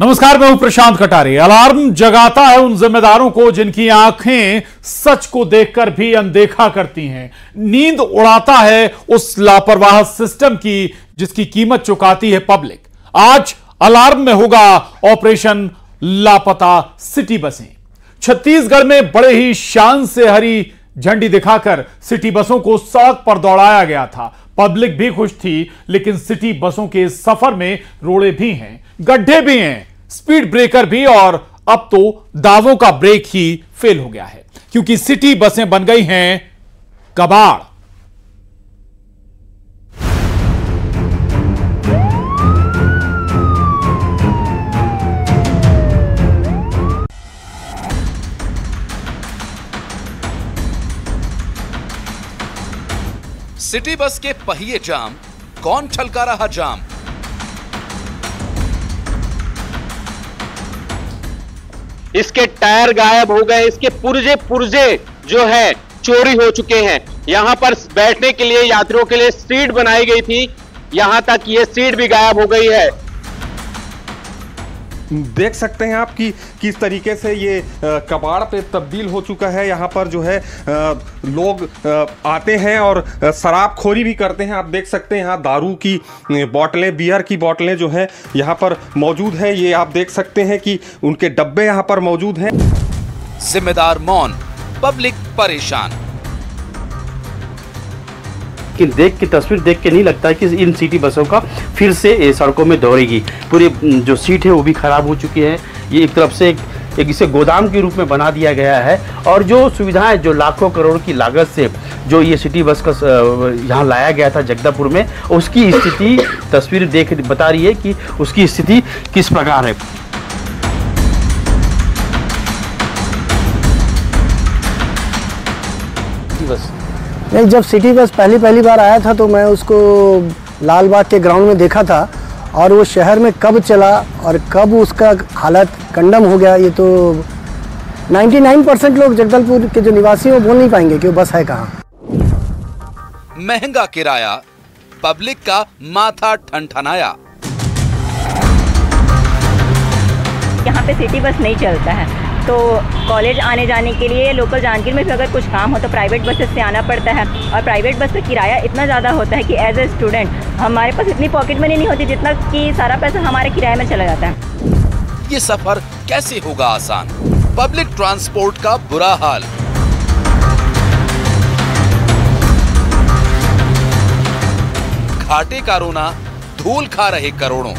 नमस्कार, मैं हूं प्रशांत कटारे। अलार्म जगाता है उन जिम्मेदारों को जिनकी आंखें सच को देखकर भी अनदेखा करती हैं। नींद उड़ाता है उस लापरवाह सिस्टम की जिसकी कीमत चुकाती है पब्लिक। आज अलार्म में होगा ऑपरेशन लापता सिटी बसें। छत्तीसगढ़ में बड़े ही शान से हरी झंडी दिखाकर सिटी बसों को सड़क पर दौड़ाया गया था। पब्लिक भी खुश थी, लेकिन सिटी बसों के सफर में रोड़े भी हैं, गड्ढे भी हैं, स्पीड ब्रेकर भी, और अब तो दावों का ब्रेक ही फेल हो गया है क्योंकि सिटी बसें बन गई हैं कबाड़। सिटी बस के पहिए जाम, कौन छलका रहा जाम? इसके टायर गायब हो गए, इसके पुर्जे जो है चोरी हो चुके हैं। यहाँ पर बैठने के लिए यात्रियों के लिए सीट बनाई गई थी, यहाँ तक ये सीट भी गायब हो गई है। देख सकते हैं आप कि किस तरीके से ये कबाड़ पे तब्दील हो चुका है। यहाँ पर जो है लोग आते हैं और शराबखोरी भी करते हैं। आप देख सकते हैं यहाँ दारू की बोतलें, बियर की बोतलें जो है यहाँ पर मौजूद है। ये आप देख सकते हैं कि उनके डब्बे यहाँ पर मौजूद हैं। जिम्मेदार मौन, पब्लिक परेशान। कि देख के तस्वीर देख के नहीं लगता है कि इन सिटी बसों का फिर से सड़कों में दौड़ेगी। पूरी जो सीट है वो भी खराब हो चुकी है। ये एक तरफ से एक इसे गोदाम के रूप में बना दिया गया है, और जो सुविधाएं जो लाखों करोड़ की लागत से जो ये सिटी बस का यहाँ लाया गया था जगदलपुर में, उसकी स्थिति तस्वीर देख बता रही है कि उसकी स्थिति किस प्रकार है। बस नहीं, जब सिटी बस पहली बार आया था तो मैं उसको लाल बाग के ग्राउंड में देखा था, और वो शहर में कब चला और कब उसका हालत कंडम हो गया, ये तो 99% लोग जगदलपुर के जो निवासी हैं वो बोल नहीं पाएंगे कि वो बस है कहाँ। महंगा किराया, पब्लिक का माथा ठनठनाया। यहाँ पे सिटी बस नहीं चलता है, तो कॉलेज आने जाने के लिए लोकल जांजगीर में भी अगर कुछ काम हो तो प्राइवेट बसेस से आना पड़ता है, और प्राइवेट बस का किराया इतना ज़्यादा होता है कि एज ए स्टूडेंट हमारे पास इतनी पॉकेट मनी नहीं होती जितना कि सारा पैसा हमारे किराए में चला जाता है। ये सफ़र कैसे होगा आसान? पब्लिक ट्रांसपोर्ट का बुरा हाल। घाटे का रोना, धूल खा रहे करोड़ों।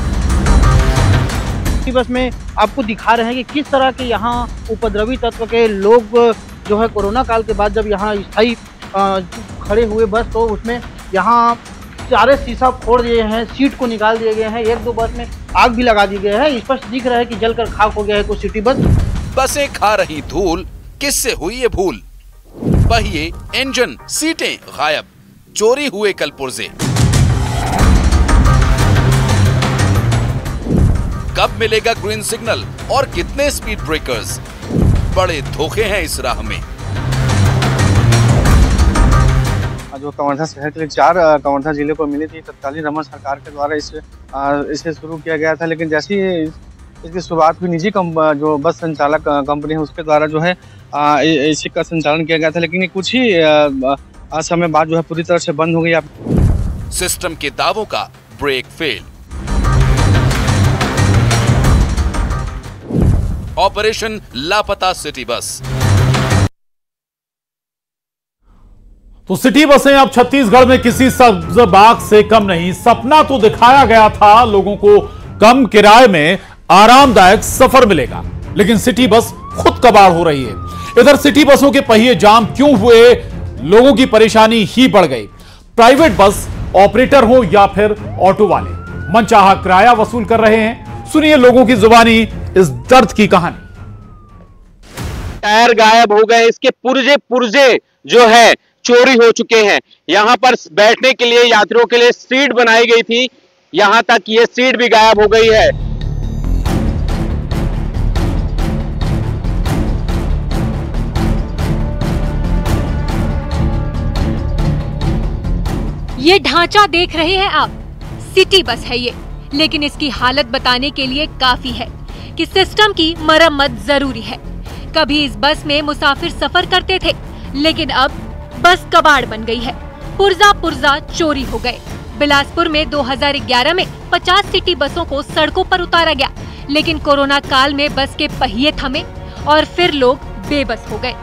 बस में आपको दिखा रहे हैं कि किस तरह के यहाँ उपद्रवी तत्व के लोग जो है कोरोना काल के बाद जब यहाँ स्थायी खड़े हुए बस, तो उसमें यहाँ सारे शीशा फोड़ दिए हैं, सीट को निकाल दिए गए हैं, एक दो बस में आग भी लगा दी गई है। स्पष्ट दिख रहा है कि जलकर खाक हो गया है कोई सिटी बस। बसें खा रही धूल, किससे हुई ये भूल? पहिए, इंजन, सीटें गायब, चोरी हुए कल पुर्जे। कब मिलेगा ग्रीन सिग्नल और कितने स्पीड ब्रेकर्स? बड़े धोखे हैं इस राह में। जो कवर्धा शहर के लिए 4 कवर्धा जिले को मिली थी, तत्कालीन रमन सरकार के द्वारा इसे शुरू किया गया था, लेकिन जैसी इसकी शुरुआत भी निजी जो बस संचालक कंपनी है उसके द्वारा जो है इसी का संचालन किया गया था, लेकिन कुछ ही समय बाद जो है पूरी तरह से बंद हो गई। सिस्टम के दावों का ब्रेक फेल। ऑपरेशन लापता सिटी बस। तो सिटी बसें अब छत्तीसगढ़ में किसी सब्ज बाग से कम नहीं। सपना तो दिखाया गया था, लोगों को कम किराए में आरामदायक सफर मिलेगा, लेकिन सिटी बस खुद कबाड़ हो रही है। इधर सिटी बसों के पहिए जाम क्यों हुए, लोगों की परेशानी ही बढ़ गई। प्राइवेट बस ऑपरेटर हो या फिर ऑटो वाले मनचाहा किराया वसूल कर रहे हैं। सुनिए लोगों की जुबानी इस दर्द की कहानी। टायर गायब हो गए, इसके पुर्जे जो है चोरी हो चुके हैं। यहाँ पर बैठने के लिए यात्रियों के लिए सीट बनाई गई थी, यहाँ तक ये सीट भी गायब हो गई है। ये ढांचा देख रहे हैं आप, सिटी बस है ये, लेकिन इसकी हालत बताने के लिए काफी है। कि सिस्टम की मरम्मत जरूरी है। कभी इस बस में मुसाफिर सफर करते थे, लेकिन अब बस कबाड़ बन गई है। पुर्जा चोरी हो गए। बिलासपुर में 2011 में 50 सिटी बसों को सड़कों पर उतारा गया, लेकिन कोरोना काल में बस के पहिए थमे और फिर लोग बेबस हो गए।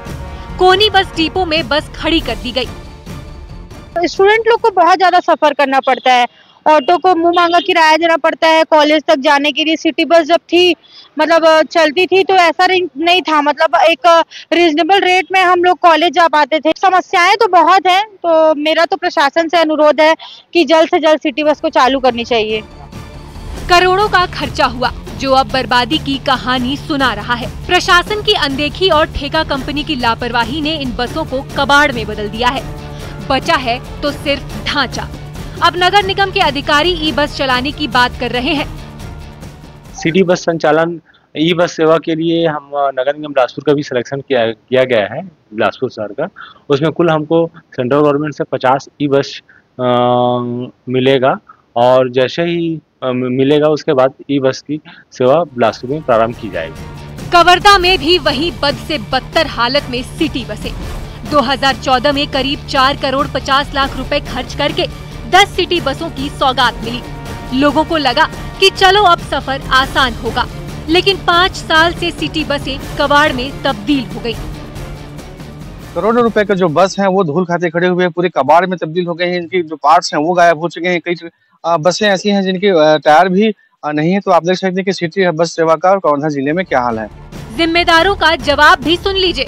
कोनी बस डिपो में बस खड़ी कर दी गई। स्टूडेंट लोग को बहुत ज्यादा सफर करना पड़ता है, ऑटो को मुंह मांगा किराया देना पड़ता है कॉलेज तक जाने के लिए। सिटी बस जब थी, मतलब चलती थी, तो ऐसा नहीं था, मतलब एक रीजनेबल रेट में हम लोग कॉलेज जा पाते थे। समस्याएं तो बहुत हैं, तो मेरा तो प्रशासन से अनुरोध है कि जल्द से जल्द सिटी बस को चालू करनी चाहिए। करोड़ों का खर्चा हुआ जो अब बर्बादी की कहानी सुना रहा है। प्रशासन की अनदेखी और ठेका कंपनी की लापरवाही ने इन बसों को कबाड़ में बदल दिया है। बचा है तो सिर्फ ढांचा। अब नगर निगम के अधिकारी ई बस चलाने की बात कर रहे हैं। सिटी बस संचालन ई बस सेवा के लिए हम नगर निगम बिलासपुर का भी सिलेक्शन किया गया है, बिलासपुर शहर का। उसमें कुल हमको सेंट्रल गवर्नमेंट से 50 ई बस मिलेगा और जैसे ही मिलेगा उसके बाद ई बस की सेवा बिलासपुर में प्रारंभ की जाएगी। कवर्धा में भी वही बद से बदतर हालत में सिटी बसें। 2014 में करीब 4 करोड़ 50 लाख रुपए खर्च करके 10 सिटी बसों की सौगात मिली। लोगों को लगा कि चलो अब सफर आसान होगा, लेकिन 5 साल से सिटी बसें कबाड़ में तब्दील हो गई। करोड़ों रुपए का जो बस है वो धूल खाते खड़े हुए पूरे कबाड़ में तब्दील हो गए हैं। इनकी जो पार्ट्स हैं वो गायब हो चुके हैं। कई बसें ऐसी हैं जिनके टायर भी नहीं है। तो आप देख सकते हैं कि सिटी बस सेवा का और कवर्धा जिले में क्या हाल है। जिम्मेदारों का जवाब भी सुन लीजिए।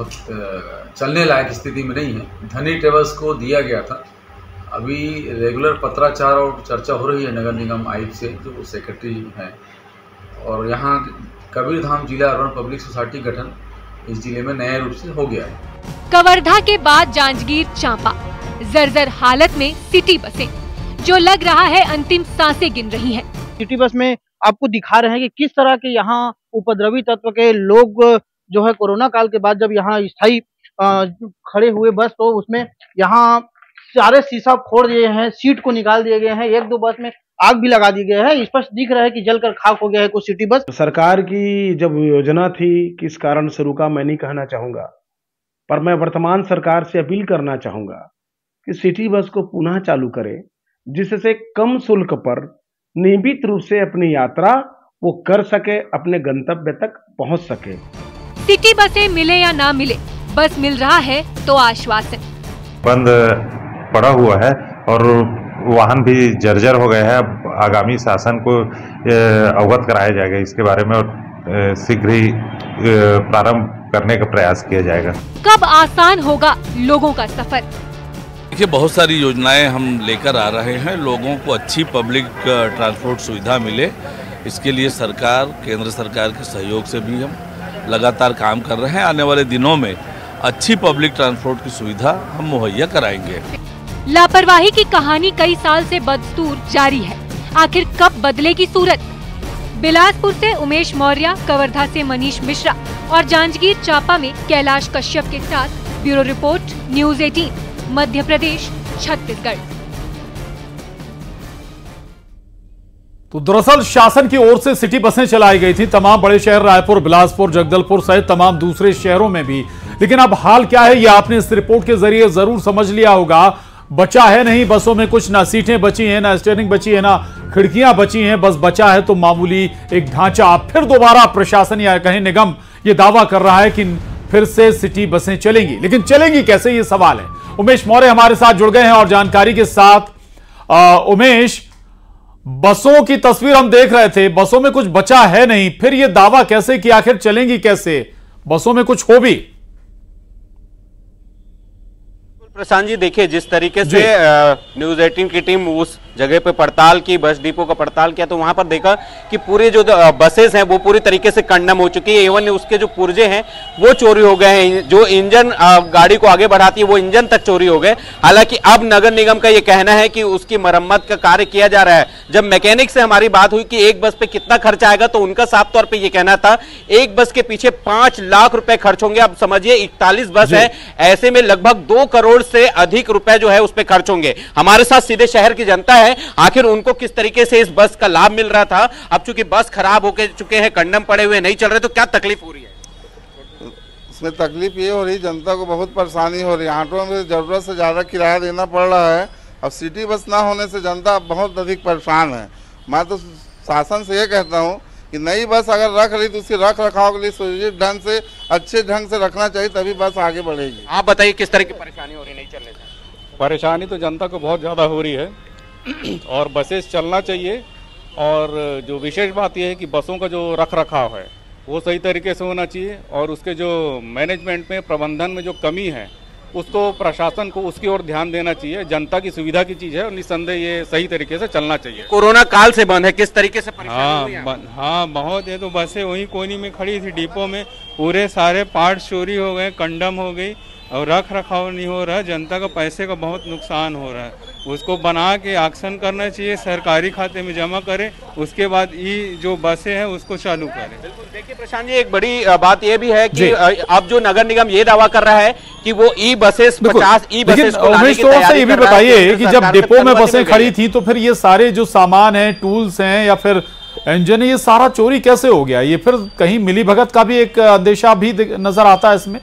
चलने लायक स्थिति में नहीं है। धनी ट्रेवल्स को दिया गया था। अभी रेगुलर पत्राचार और चर्चा हो रही है नगर निगम आयुक्त से, जो सेक्रेटरी हैं, और यहाँ कबीरधाम जिला अर्बन पब्लिक सोसाइटी गठन इस जिले में नए रूप से हो गया है। कवर्धा के बाद जांजगीर चांपा, जर्जर हालत में सिटी बसें, जो लग रहा है अंतिम सांसें गिन रही हैं। सिटी बस में आपको दिखा रहे हैं कि किस तरह के यहाँ उपद्रवी तत्व के लोग जो है कोरोना काल के बाद जब यहाँ स्थायी खड़े हुए बस, तो उसमें यहाँ सारे शीशा फोड़ दिए हैं, सीट को निकाल दिए गए हैं, 1-2 बस में आग भी लगा दी गई है। स्पष्ट दिख रहा है कि जलकर खाक हो गया है कुछ सिटी बस। सरकार की जब योजना थी किस कारण से रुका मैं नहीं कहना चाहूंगा, पर मैं वर्तमान सरकार से अपील करना चाहूंगा कि सिटी बस को पुनः चालू करे, जिससे कम शुल्क पर नियमित रूप से अपनी यात्रा वो कर सके, अपने गंतव्य तक पहुँच सके। सिटी बसें मिले या ना मिले, बस मिल रहा है तो आश्वासन। बंद पड़ा हुआ है और वाहन भी जर्जर हो गए हैं। अब आगामी शासन को अवगत कराया जाएगा इसके बारे में और शीघ्र ही प्रारंभ करने का प्रयास किया जाएगा। कब आसान होगा लोगों का सफर? देखिए, बहुत सारी योजनाएं हम लेकर आ रहे हैं। लोगों को अच्छी पब्लिक ट्रांसपोर्ट सुविधा मिले, इसके लिए सरकार, केंद्र सरकार के सहयोग से भी हम लगातार काम कर रहे हैं। आने वाले दिनों में अच्छी पब्लिक ट्रांसपोर्ट की सुविधा हम मुहैया कराएंगे। लापरवाही की कहानी कई साल से बदस्तूर जारी है। आखिर कब बदलेगी सूरत? बिलासपुर से उमेश मौर्य, कवर्धा से मनीष मिश्रा और जांजगीर चांपा में कैलाश कश्यप के साथ bureau report, news 18, Madhya Pradesh, Chhattisgarh. तो दरअसल शासन की ओर से सिटी बसें चलाई गई थी तमाम बड़े शहर रायपुर, बिलासपुर, जगदलपुर सहित तमाम दूसरे शहरों में भी। लेकिन अब हाल क्या है, यह आपने इस रिपोर्ट के जरिए जरूर समझ लिया होगा। बचा है नहीं, बसों में कुछ ना सीटें बची हैं, ना स्टेयरिंग बची है, ना खिड़कियां बची हैं। बस बचा है तो मामूली एक ढांचा। फिर दोबारा प्रशासन या कहीं निगम ये दावा कर रहा है कि फिर से सिटी बसें चलेंगी, लेकिन चलेंगी कैसे, ये सवाल है। उमेश मौर्य हमारे साथ जुड़ गए हैं और जानकारी के साथ। उमेश, बसों की तस्वीर हम देख रहे थे, बसों में कुछ बचा है नहीं, फिर ये दावा कैसे कि आखिर चलेंगी कैसे, बसों में कुछ हो भी? प्रशांत जी, देखिए जिस तरीके से न्यूज़ 18 की टीम उस जगह पे पड़ताल की, बस डिपो का पड़ताल किया, तो वहां पर देखा कि पूरे जो बसेस हैं वो पूरी तरीके से कंडम हो चुकी है। एवन उसके जो पुर्जे हैं वो चोरी हो गए हैं। जो इंजन गाड़ी को आगे बढ़ाती है वो इंजन तक चोरी हो गए। हालांकि अब नगर निगम का ये कहना है कि उसकी मरम्मत का कार्य किया जा रहा है। जब मैकेनिक से हमारी बात हुई कि एक बस पे कितना खर्च आएगा, तो उनका साफ तौर पर यह कहना था एक बस के पीछे 5 लाख रुपए खर्च होंगे। अब समझिए 41 बस है, ऐसे में लगभग 2 करोड़ से अधिक रुपए जो है उस पर खर्च होंगे। हमारे साथ सीधे शहर की जनता है, है, आखिर उनको किस तरीके से इस बस का लाभ मिल रहा था। अब चूंकि बस खराब होके चुके हैं, कंडम पड़े हुए नहीं चल रहे, तो क्या तकलीफ हो रही है? इसमें तकलीफ ये हो रही, जनता को बहुत परेशानी हो रही है। ऑटो में ज़रूरत से ज़्यादा किराया देना पड़ रहा है। अब सिटी बस ना होने से जनता बहुत अधिक परेशान है। मैं तो शासन से ये कहता हूँ कि नई बस अगर रख रही तो उसकी रख रखाव के लिए सुनिश्चित ढंग से, अच्छे ढंग से रखना चाहिए, तभी बस आगे बढ़ेगी। आप बताइए किस तरह की परेशानी हो रही नहीं चलने से? परेशानी तो जनता को बहुत ज़्यादा हो रही है और बसेस चलना चाहिए। और जो विशेष बात यह है कि बसों का जो रख रखाव है वो सही तरीके से होना चाहिए, और उसके जो मैनेजमेंट में, प्रबंधन में जो कमी है उसको प्रशासन को उसकी ओर ध्यान देना चाहिए। जनता की सुविधा की चीज़ है और निस्संदेह ये सही तरीके से चलना चाहिए। कोरोना काल से बंद है, किस तरीके से परेशानी? हाँ, बहुत है। तो बसें वहीं कोने में खड़ी थी, डिपो में पूरे सारे पार्ट्स चोरी हो गए, कंडम हो गई और रख रखाव नहीं हो रहा। जनता का पैसे का बहुत नुकसान हो रहा है। उसको बना के एक्शन करना चाहिए, सरकारी खाते में जमा करें, उसके बाद ये जो बसें हैं उसको चालू करें। बिल्कुल। देखिए प्रशांत जी, एक बड़ी बात यह भी है कि अब जो नगर निगम ये दावा कर रहा है कि वो ई बसेस 50 ई बसेस को लाने की तैयारी कर रहा है। ये भी बताइए कि जब डिपो में बसें खड़ी थी तो फिर ये सारे जो सामान है, टूल्स हैं या फिर इंजन, ये सारा चोरी कैसे हो गया? ये फिर कहीं मिली भगत का भी एक अंदेशा भी नजर आता है इसमें।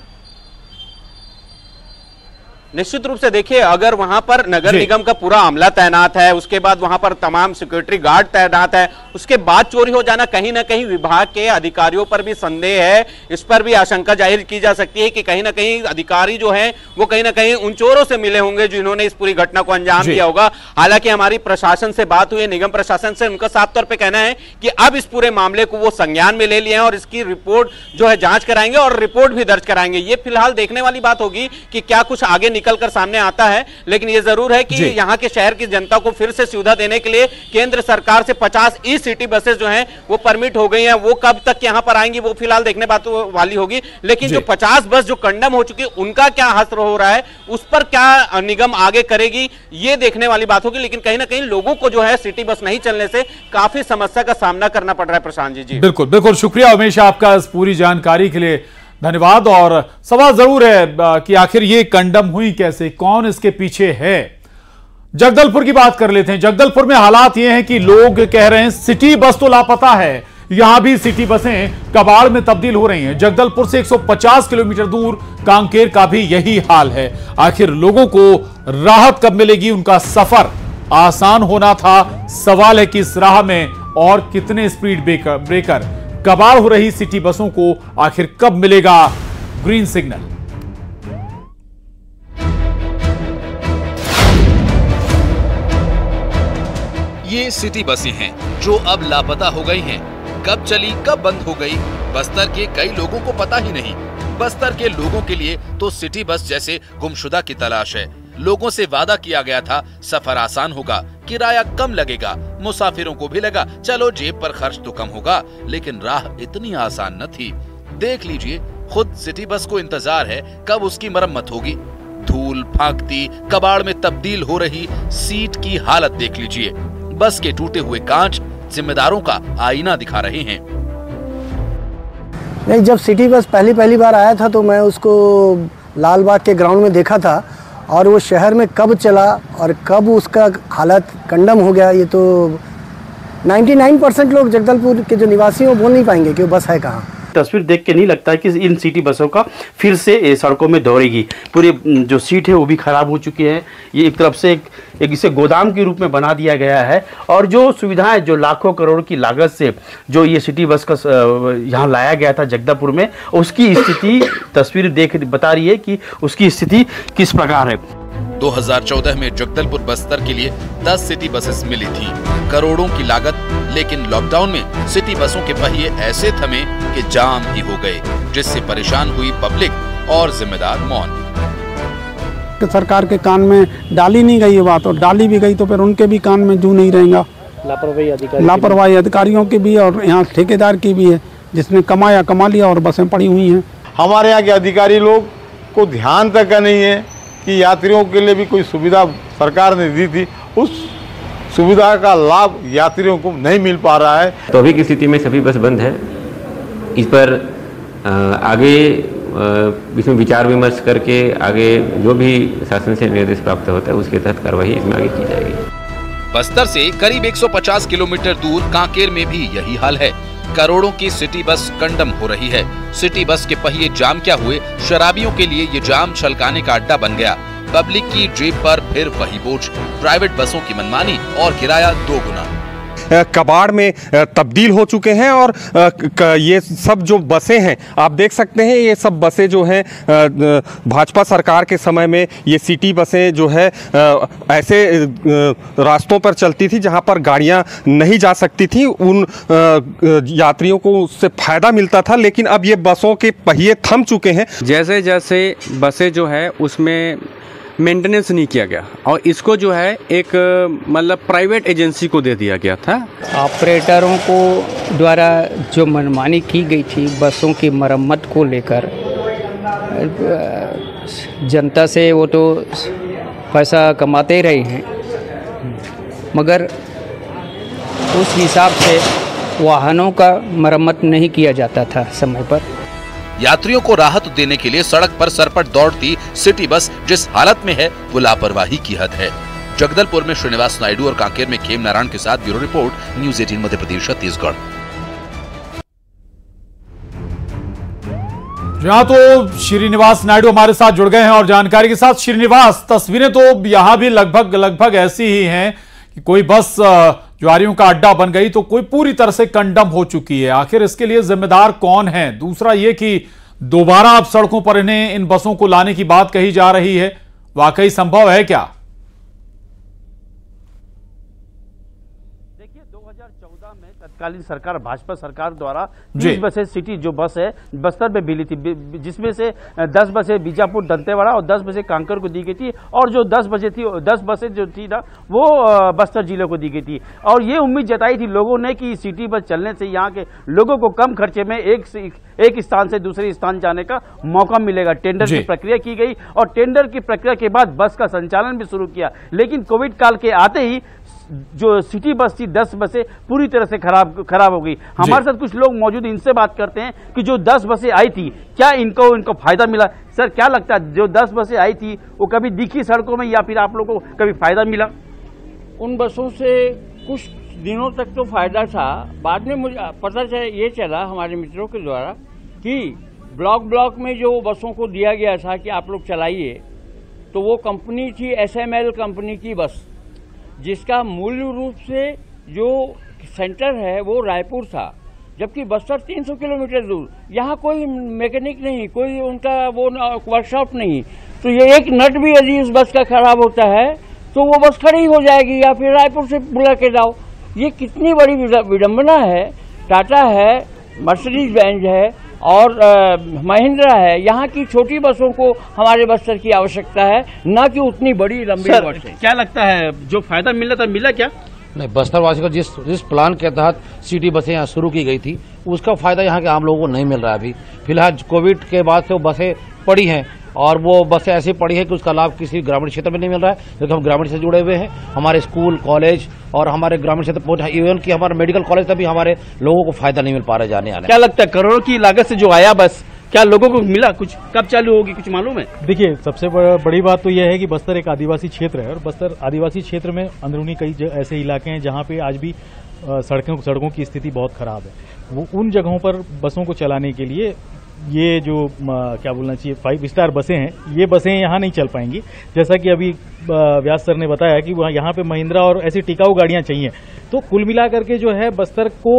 निश्चित रूप से देखिए, अगर वहां पर नगर निगम का पूरा अमला तैनात है, उसके बाद वहां पर तमाम सिक्योरिटी गार्ड तैनात है, उसके बाद चोरी हो जाना, कहीं ना कहीं विभाग के अधिकारियों पर भी संदेह है, इस पर भी आशंका जाहिर की जा सकती है कि कहीं ना कहीं अधिकारी जो हैं वो कहीं ना कहीं उन चोरों से मिले होंगे जिन्होंने इस पूरी घटना को अंजाम दिया होगा। हालांकि हमारी प्रशासन से बात हुई, निगम प्रशासन से, उनका साफ तौर पर कहना है कि अब इस पूरे मामले को वो संज्ञान में ले लिए हैं और इसकी रिपोर्ट जो है जांच कराएंगे और रिपोर्ट भी दर्ज कराएंगे। ये फिलहाल देखने वाली बात होगी कि क्या कुछ आगे निकलकर सामने आता है, लेकिन यह जरूर है कि यहां के शहर की जनता को फिर से सुविधा देने के लिए केंद्र सरकार से 50 ई सिटी बसेस जो हैं वो परमिट हो गई हैं। वो कब तक यहां पर आएंगी वो फिलहाल देखने बात वाली होगी। लेकिन जो 50 बस जो कंडम हो चुकी है उनका क्या हश्र हो रहा है, उस पर क्या निगम आगे करेगी, ये देखने वाली बात होगी। लेकिन कहीं ना कहीं लोगों को जो है सिटी बस नहीं चलने से काफी समस्या का सामना करना पड़ रहा है। प्रशांत जी, बिल्कुल बिल्कुल, शुक्रिया उमेश आपका इस पूरी जानकारी के लिए, धन्यवाद। और सवाल जरूर है कि आखिर ये कंडम हुई कैसे, कौन इसके पीछे है। जगदलपुर की बात कर लेते हैं। जगदलपुर में हालात ये हैं कि लोग कह रहे हैं सिटी बस तो लापता है, यहां भी सिटी बसें कबाड़ में तब्दील हो रही हैं। जगदलपुर से 150 किलोमीटर दूर कांकेर का भी यही हाल है। आखिर लोगों को राहत कब मिलेगी? उनका सफर आसान होना था, सवाल है कि इस राह में और कितने स्पीड ब्रेकर, कबाड़ हो रही सिटी बसों को आखिर कब मिलेगा ग्रीन सिग्नल? ये सिटी बसें हैं जो अब लापता हो गई हैं। कब चली, कब बंद हो गई, बस्तर के कई लोगों को पता ही नहीं। बस्तर के लोगों के लिए तो सिटी बस जैसे गुमशुदा की तलाश है। लोगों से वादा किया गया था सफर आसान होगा, किराया कम लगेगा, मुसाफिरों को भी लगा चलो जेब पर खर्च तो कम होगा, लेकिन राह इतनी आसान न थी। देख लीजिए, खुद सिटी बस को इंतजार है कब उसकी मरम्मत होगी। धूल फांकती, कबाड़ में तब्दील हो रही सीट की हालत देख लीजिए। बस के टूटे हुए कांच जिम्मेदारों का आईना दिखा रहे हैं। नहीं, जब सिटी बस पहली बार आया था तो मैं उसको लाल बाग के ग्राउंड में देखा था, और वो शहर में कब चला और कब उसका हालत कंडम हो गया, ये तो 99% लोग जगदलपुर के जो निवासी हैं वो बोल नहीं पाएंगे कि वो बस है कहाँ। तस्वीर देख के नहीं लगता है कि इन सिटी बसों का फिर से सड़कों में दौड़ेगी। पूरी जो सीट है वो भी खराब हो चुकी है। ये एक तरफ से एक इसे गोदाम के रूप में बना दिया गया है, और जो सुविधाएं जो लाखों करोड़ की लागत से जो ये सिटी बस का यहाँ लाया गया था जगदलपुर में, उसकी स्थिति तस्वीर देख बता रही है कि उसकी स्थिति किस प्रकार है। 2014 में जगदलपुर बस्तर के लिए 10 सिटी बसेस मिली थी, करोड़ों की लागत, लेकिन लॉकडाउन में सिटी बसों के पहिए ऐसे थमे कि जाम ही हो गए, जिससे परेशान हुई पब्लिक और जिम्मेदार मौन। सरकार के कान में डाली नहीं गई ये बात, और डाली भी गई तो फिर उनके भी कान में जू नहीं रहेगा। लापरवाही अधिकारियों की भी और यहाँ ठेकेदार की भी है, जिसने कमाया कमा लिया और बसें पड़ी हुई हैं। हमारे यहाँ के अधिकारी लोग को ध्यान तक का नहीं है कि यात्रियों के लिए भी कोई सुविधा सरकार ने दी थी, उस सुविधा का लाभ यात्रियों को नहीं मिल पा रहा है। तो अभी की स्थिति में सभी बस बंद है। इस पर आगे इसमें विचार विमर्श करके आगे जो भी शासन से निर्देश प्राप्त होता है उसके तहत कार्रवाई इसमें आगे की जाएगी। बस्तर से करीब 150 किलोमीटर दूर कांकेर में भी यही हाल है। करोड़ों की सिटी बस कंडम हो रही है। सिटी बस के पहिए जाम क्या हुए, शराबियों के लिए ये जाम छलकाने का अड्डा बन गया। पब्लिक की जेब पर फिर वही बोझ, प्राइवेट बसों की मनमानी और किराया दोगुना, कबाड़ में तब्दील हो चुके हैं। और ये सब जो बसें हैं आप देख सकते हैं, ये सब बसें जो हैं भाजपा सरकार के समय में ये सिटी बसें जो है ऐसे रास्तों पर चलती थी जहां पर गाड़ियां नहीं जा सकती थी, उन यात्रियों को उससे फ़ायदा मिलता था। लेकिन अब ये बसों के पहिए थम चुके हैं। जैसे जैसे बसें जो है उसमें मेंटेनेंस नहीं किया गया और इसको जो है एक मतलब प्राइवेट एजेंसी को दे दिया गया था। ऑपरेटरों को द्वारा जो मनमानी की गई थी बसों की मरम्मत को लेकर, जनता से वो तो पैसा कमाते रहे हैं मगर उस हिसाब से वाहनों का मरम्मत नहीं किया जाता था समय पर। यात्रियों को राहत देने के लिए सड़क पर सरपट दौड़ती सिटी बस जिस हालत में है वो लापरवाही की हद है। जगदलपुर में श्रीनिवास नायडू और कांकेर में खेम नारायण के साथ bureau report, news 18 Madhya Pradesh Chhattisgarh. यहाँ तो श्रीनिवास नायडू हमारे साथ जुड़ गए हैं और जानकारी के साथ। श्रीनिवास, तस्वीरें तो यहाँ भी लगभग ऐसी ही है कि कोई बस ज्वारियों का अड्डा बन गई तो कोई पूरी तरह से कंडम हो चुकी है। आखिर इसके लिए जिम्मेदार कौन है? दूसरा ये कि दोबारा आप सड़कों पर इन्हें इन बसों को लाने की बात कही जा रही है, वाकई संभव है क्या? देखिए, 2014 में तत्कालीन सरकार भाजपा सरकार द्वारा 30 बसें सिटी जो बस है बस्तर में मिली थी, जिसमें से 10 बसें बीजापुर दंतेवाड़ा और 10 बसें कांकेर को दी गई थी और जो 10 बसें जो थी ना वो बस्तर जिले को दी गई थी। और ये उम्मीद जताई थी लोगों ने कि सिटी बस चलने से यहाँ के लोगों को कम खर्चे में एक स्थान से दूसरे स्थान जाने का मौका मिलेगा। टेंडर की प्रक्रिया की गई और टेंडर की प्रक्रिया के बाद बस का संचालन भी शुरू किया, लेकिन कोविड काल के आते ही जो सिटी बस थी 10 बसें पूरी तरह से खराब हो गई। हमारे साथ कुछ लोग मौजूद, इनसे बात करते हैं कि जो 10 बसें आई थी क्या इनको फायदा मिला? सर, क्या लगता है जो 10 बसें आई थी वो कभी दिखी सड़कों में या फिर आप लोगों को कभी फायदा मिला? उन बसों से कुछ दिनों तक तो फायदा था, बाद में मुझे पता चला हमारे मित्रों के द्वारा कि ब्लॉक में जो बसों को दिया गया था कि आप लोग चलाइए, तो वो कंपनी थी SML कंपनी की बस, जिसका मूल रूप से जो सेंटर है वो रायपुर था, जबकि बस्तर 300 किलोमीटर दूर। यहाँ कोई मैकेनिक नहीं, कोई उनका वो वर्कशॉप नहीं, तो ये एक नट भी यदि इस बस का खराब होता है तो वो बस खड़ी हो जाएगी या फिर रायपुर से बुला के लाओ। ये कितनी बड़ी विडम्बना है। टाटा है, मर्सिडीज बेंज है और महिंद्रा है, यहाँ की छोटी बसों को हमारे बस्तर की आवश्यकता है, ना कि उतनी बड़ी लंबी बसें। क्या लगता है जो फायदा मिला था मिला क्या? नहीं, बस्तर वासी को जिस प्लान के तहत सिटी बसें यहाँ शुरू की गई थी उसका फायदा यहाँ के आम लोगों को नहीं मिल रहा है। अभी फिलहाल कोविड के बाद से वो बसें पड़ी हैं और वो बसें ऐसी पड़ी है कि उसका लाभ किसी ग्रामीण क्षेत्र में नहीं मिल रहा है, क्योंकि हम ग्रामीण से जुड़े हुए हैं। हमारे स्कूल कॉलेज और हमारे ग्रामीण क्षेत्र पहुंचा, इवन कि हमारे मेडिकल कॉलेज तक भी हमारे लोगों को फायदा नहीं मिल पा रहा जाने आने। क्या लगता है करोड़ों की लागत से जो आया बस, क्या लोगों को मिला कुछ? कब चालू होगी कुछ मालूम है? देखिए, सबसे बड़ी बात तो यह है कि बस्तर एक आदिवासी क्षेत्र है और बस्तर आदिवासी क्षेत्र में अंदरूनी कई ऐसे इलाके हैं जहाँ पे आज भी सड़कों की स्थिति बहुत खराब है। वो उन जगहों पर बसों को चलाने के लिए ये जो क्या बोलना चाहिए 5 स्टार बसें हैं, ये बसें यहाँ नहीं चल पाएंगी। जैसा कि अभी व्यास सर ने बताया कि वहाँ यहाँ पे महिंद्रा और ऐसी टिकाऊ गाड़ियाँ चाहिए। तो कुल मिलाकर के जो है बस्तर को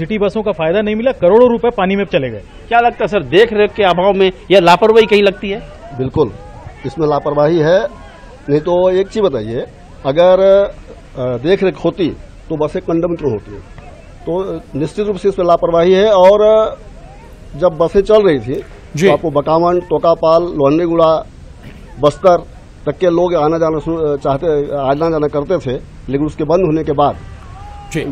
सिटी बसों का फायदा नहीं मिला, करोड़ों रुपए पानी में चले गए। क्या लगता है सर, देख रेख के अभाव में यह लापरवाही कहीं लगती है? बिल्कुल, इसमें लापरवाही है। नहीं तो एक चीज बताइए, अगर देख रेख होती तो बसें कंडम क्यों होती? तो निश्चित रूप से इसमें लापरवाही है। और जब बसें चल रही थी तो आपको बकावन, टोकापाल, लोहंडीगुड़ा, बस्तर तक के लोग आना जाना करते थे, लेकिन उसके बंद होने के बाद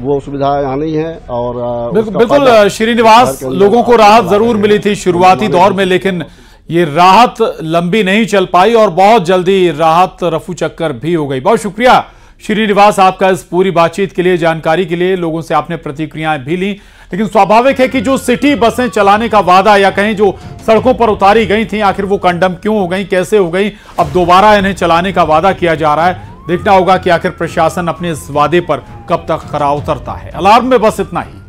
वो सुविधा यहाँ नहीं है। और बिल्कुल श्रीनिवास, लोगों को राहत जरूर मिली थी शुरुआती दौर में, लेकिन ये राहत लंबी नहीं चल पाई और बहुत जल्दी राहत रफू चक्कर भी हो गई। बहुत शुक्रिया श्रीनिवास आपका इस पूरी बातचीत के लिए, जानकारी के लिए। लोगों से आपने प्रतिक्रियाएं भी ली, लेकिन स्वाभाविक है कि जो सिटी बसें चलाने का वादा या कहीं जो सड़कों पर उतारी गई थी आखिर वो कंडम क्यों हो गई, कैसे हो गई, अब दोबारा इन्हें चलाने का वादा किया जा रहा है। देखना होगा कि आखिर प्रशासन अपने इस वादे पर कब तक खरा उतरता है। अलार्म में बस इतना ही।